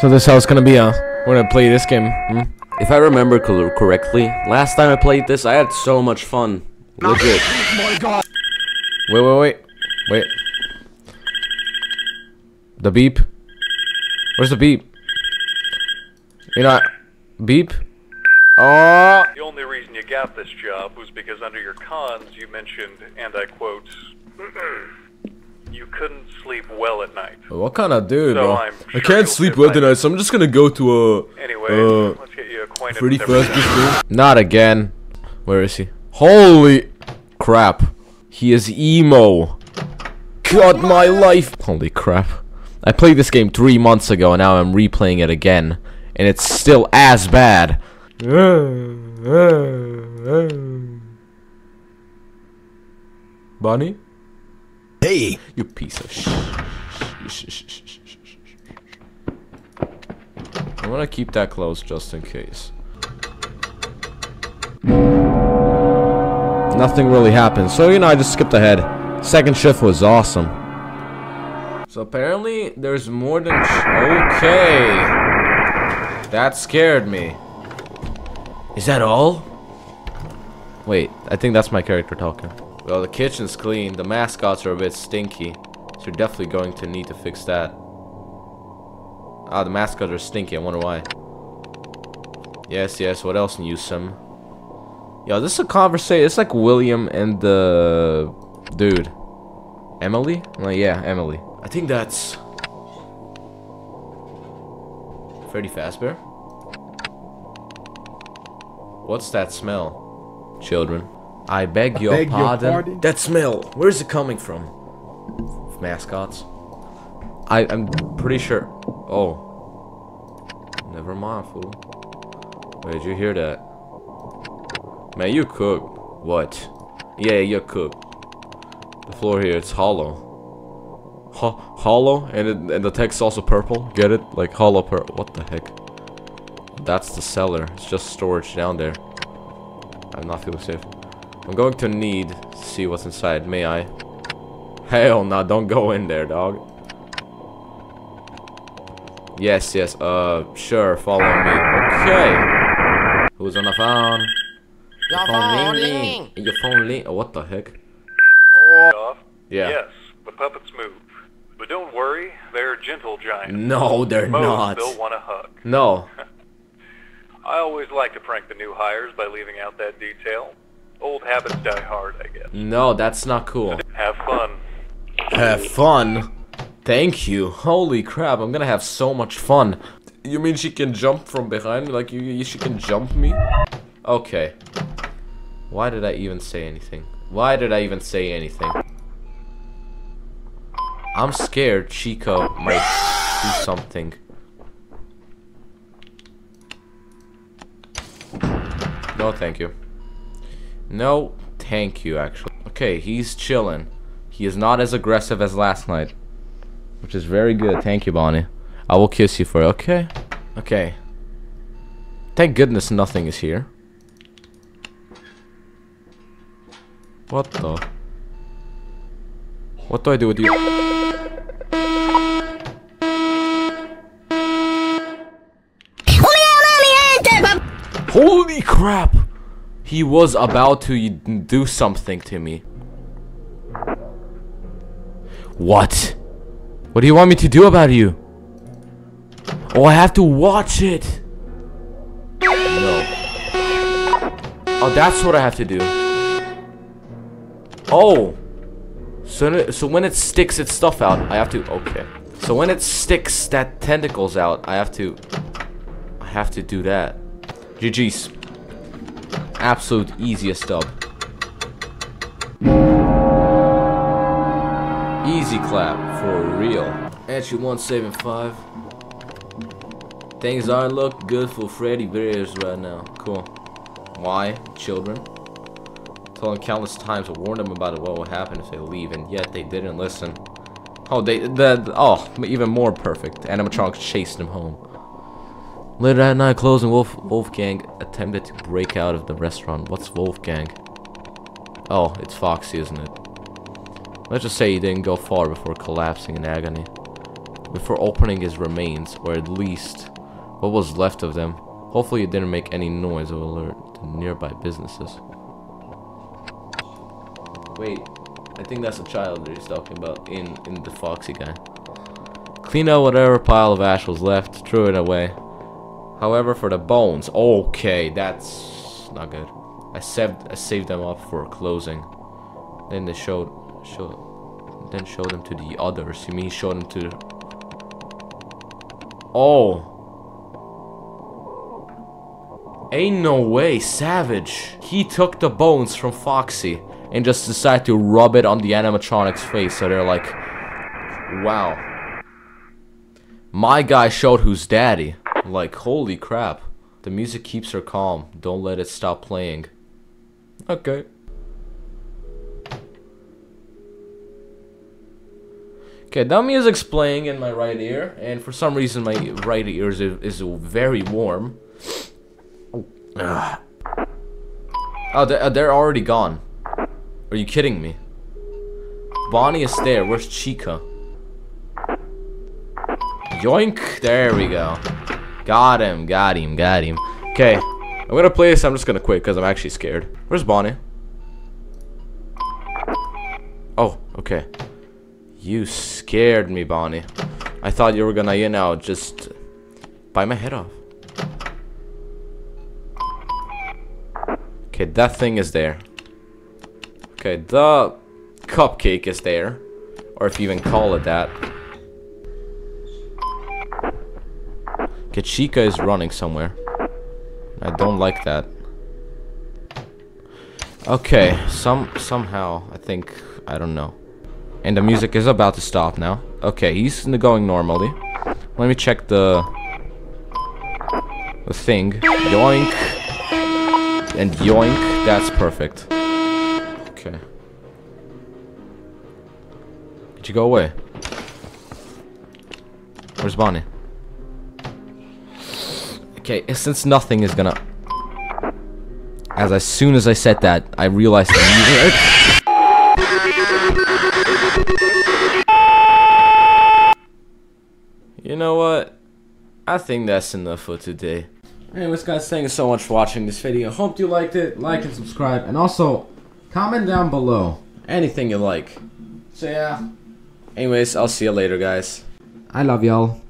So this is how it's gonna be, we're gonna play this game. If I remember correctly, last time I played this, I had so much fun. Legit. Oh my God. Wait. The beep. Where's the beep? You're not... Beep? Oh. The only reason you got this job was because under your cons, you mentioned, and I quote, you couldn't sleep well at night. What kind of dude, bro? I can't sleep well tonight, so I'm just gonna go to a... Anyway, let's get you acquainted Freddy Fazbear. Not again. Where is he? Holy crap. He is emo. God, my life. Holy crap. I played this game 3 months ago, and now I'm replaying it again. And it's still as bad. Bonnie? Hey, you piece of shh. I want to keep that closed just in case. Nothing really happened, so you know I just skipped ahead. Second shift was awesome. So apparently there's more than okay. That scared me. Is that all? Wait, I think that's my character talking. Well, the kitchen's clean, the mascots are a bit stinky, so you're definitely going to need to fix that. Ah, the mascots are stinky, I wonder why. Yes, what else, Newsome? Yo, this is a conversation, it's like William and the... dude. Emily? Well, yeah, Emily. I think that's... Freddy Fazbear? What's that smell? Children. I beg your pardon? That smell, where's it coming from? Mascots. I'm pretty sure. Oh. Never mind, fool. Wait, did you hear that? Man, you cook. What? Yeah, you cook. The floor here, it's hollow. Hollow? And the text also purple? Get it? Like hollow purple. What the heck? That's the cellar. It's just storage down there. I'm not feeling safe. I'm going to need to see what's inside, may I? Hell nah, don't go in there, dog. Yes, sure, follow me. Okay. Who's on the phone? Your phone ringing. Your phone ringing. Oh, what the heck? Oh. Yeah. Yes, the puppets move. But don't worry, they're gentle giants. No, they're not. They'll want a hug. No. I always like to prank the new hires by leaving out that detail. Old habits die hard, I guess. No, that's not cool. Have fun. Have fun? Thank you. Holy crap, I'm gonna have so much fun. You mean she can jump from behind? Like, she can jump me? Okay. Why did I even say anything? I'm scared Chica might do something. No, thank you. No, thank you, actually. Okay, he's chilling. He is not as aggressive as last night, which is very good. Thank you, Bonnie. I will kiss you for it. Okay. Okay. Thank goodness nothing is here. What the? What do I do with you? Holy crap! He was about to do something to me. What? What do you want me to do about you? Oh, I have to watch it. No. Oh, that's what I have to do. Oh. So when it sticks its stuff out, I have to... Okay. So when it sticks that tentacles out, I have to do that. GG's. Absolute easiest dub. Easy clap for real. Actually 175. Things aren't look good for Freddy Bears right now. Cool. Why? Children. Told them countless times to warn them about what will happen if they leave, and yet they didn't listen. Oh, even more perfect. Animatronics chased them home. Later that night, closing Wolfgang attempted to break out of the restaurant. What's Wolfgang? Oh, it's Foxy, isn't it? Let's just say he didn't go far before collapsing in agony. before opening his remains, or at least what was left of them. Hopefully it didn't make any noise or alert the nearby businesses. Wait, I think that's a child that he's talking about in the Foxy guy. Clean out whatever pile of ash was left, threw it away. However, for the bones, okay, that's not good. I saved them up for closing. Then they show them to the others. You mean show them to? Oh, ain't no way, Savage. He took the bones from Foxy and just decided to rub it on the animatronic's face. So they're like, wow. My guy showed who's daddy. Like, holy crap. The music keeps her calm. Don't let it stop playing. Okay. Okay, that music's playing in my right ear. And for some reason, my right ear is very warm. Oh, they're already gone. Are you kidding me? Bonnie is there. Where's Chica? Yoink! There we go. Got him, got him, got him. Okay, I'm gonna play this. I'm just gonna quit because I'm actually scared. Where's Bonnie? Oh, okay. You scared me, Bonnie. I thought you were gonna, you know, just bite my head off. Okay, that thing is there. Okay, the cupcake is there. Or if you even call it that. Okay, Chica is running somewhere. I don't like that. Okay, somehow I think, I don't know. And the music is about to stop now. Okay, he's going normally. Let me check the thing. Yoink and yoink. That's perfect. Okay. Did you go away? Where's Bonnie? Okay, since nothing is gonna... As soon as I said that, I realized the music... You know what? I think that's enough for today. Anyways guys, thank you so much for watching this video. Hope you liked it. Like and subscribe. And also, comment down below anything you like. So yeah. Anyways, I'll see you later guys. I love y'all.